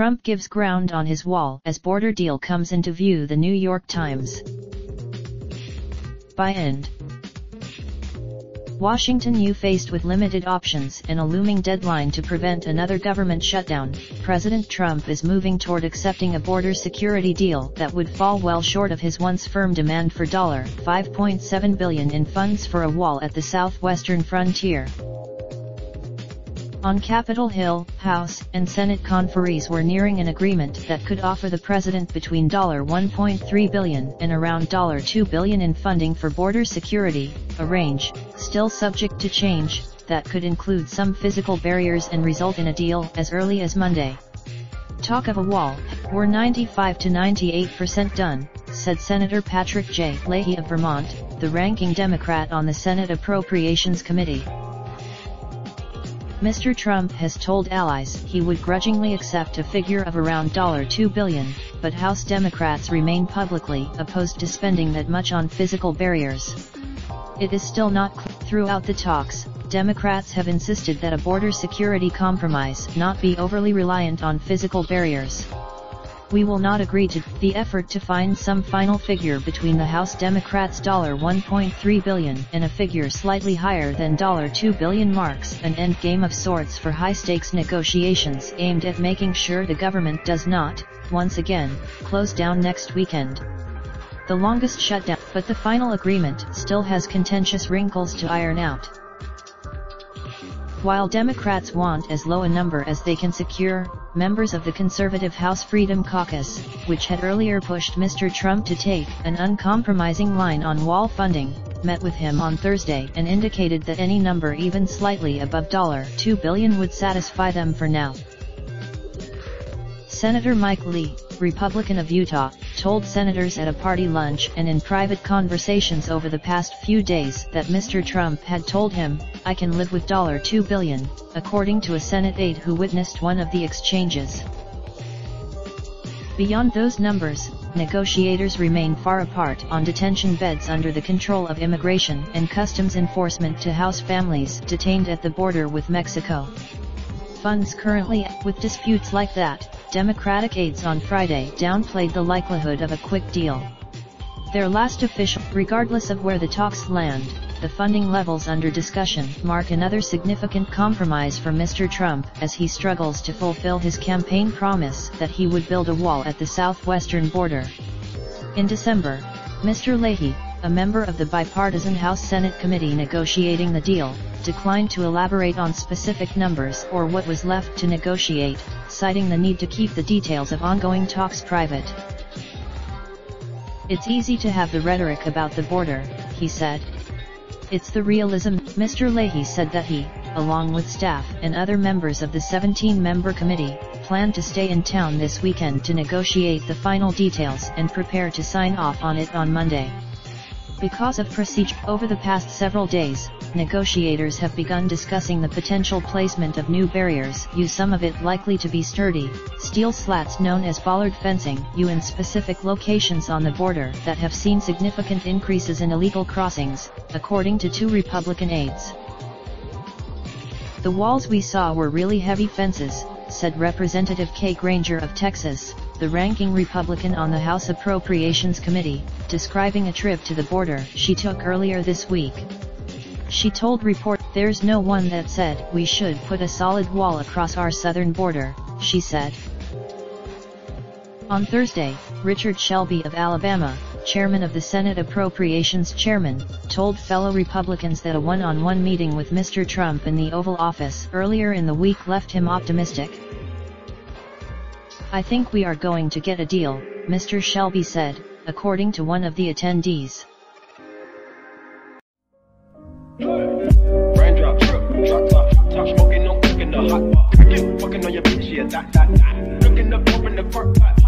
Trump gives ground on his wall as border deal comes into view. The New York Times. By end. Washington, you faced with limited options and a looming deadline to prevent another government shutdown, President Trump is moving toward accepting a border security deal that would fall well short of his once firm demand for $5.7 billion in funds for a wall at the southwestern frontier. On Capitol Hill, House and Senate conferees were nearing an agreement that could offer the president between $1.3 billion and around $2 billion in funding for border security, a range, still subject to change, that could include some physical barriers and result in a deal as early as Monday. Talk of a wall, we're 95 to 98% done, said Senator Patrick J. Leahy of Vermont, the ranking Democrat on the Senate Appropriations Committee. Mr. Trump has told allies he would grudgingly accept a figure of around $2 billion, but House Democrats remain publicly opposed to spending that much on physical barriers. It is still not clear. Throughout the talks, Democrats have insisted that a border security compromise not be overly reliant on physical barriers. We will not agree to the effort to find some final figure between the House Democrats' $1.3 billion and a figure slightly higher than $2 billion marks an endgame of sorts for high-stakes negotiations aimed at making sure the government does not, once again, close down next weekend. The longest shutdown, but the final agreement still has contentious wrinkles to iron out. While Democrats want as low a number as they can secure, members of the conservative House Freedom Caucus, which had earlier pushed Mr. Trump to take an uncompromising line on wall funding, met with him on Thursday and indicated that any number even slightly above $2 billion would satisfy them for now. Senator Mike Lee, Republican of Utah, told senators at a party lunch and in private conversations over the past few days that Mr. Trump had told him, "I can live with $2 billion, according to a Senate aide who witnessed one of the exchanges. Beyond those numbers, negotiators remain far apart on detention beds under the control of Immigration and Customs Enforcement to house families detained at the border with Mexico. Funds currently, with disputes like that, Democratic aides on Friday downplayed the likelihood of a quick deal. Their last official, regardless of where the talks land, the funding levels under discussion mark another significant compromise for Mr. Trump as he struggles to fulfill his campaign promise that he would build a wall at the southwestern border. In December, Mr. Leahy, a member of the bipartisan House-Senate committee negotiating the deal, declined to elaborate on specific numbers or what was left to negotiate, citing the need to keep the details of ongoing talks private. "It's easy to have the rhetoric about the border," he said. "It's the realism." Mr. Leahy said that he, along with staff and other members of the 17-member committee, plan to stay in town this weekend to negotiate the final details and prepare to sign off on it on Monday. Because of procedure, over the past several days, negotiators have begun discussing the potential placement of new barriers. Some of it likely to be sturdy, steel slats known as bollard fencing, in specific locations on the border that have seen significant increases in illegal crossings, according to two Republican aides. "The walls we saw were really heavy fences," said Representative Kay Granger of Texas, the ranking Republican on the House Appropriations Committee, describing a trip to the border she took earlier this week. She told reporters, "There's no one that said we should put a solid wall across our southern border," she said. On Thursday, Richard Shelby of Alabama, chairman of the Senate Appropriations Chairman, told fellow Republicans that a one-on-one meeting with Mr. Trump in the Oval Office earlier in the week left him optimistic. "I think we are going to get a deal," Mr. Shelby said, according to one of the attendees. Raindrop, drop top, top smoking, no cooking the hot pot. Fucking on your bitch, yeah, that. Looking up, open the park pot.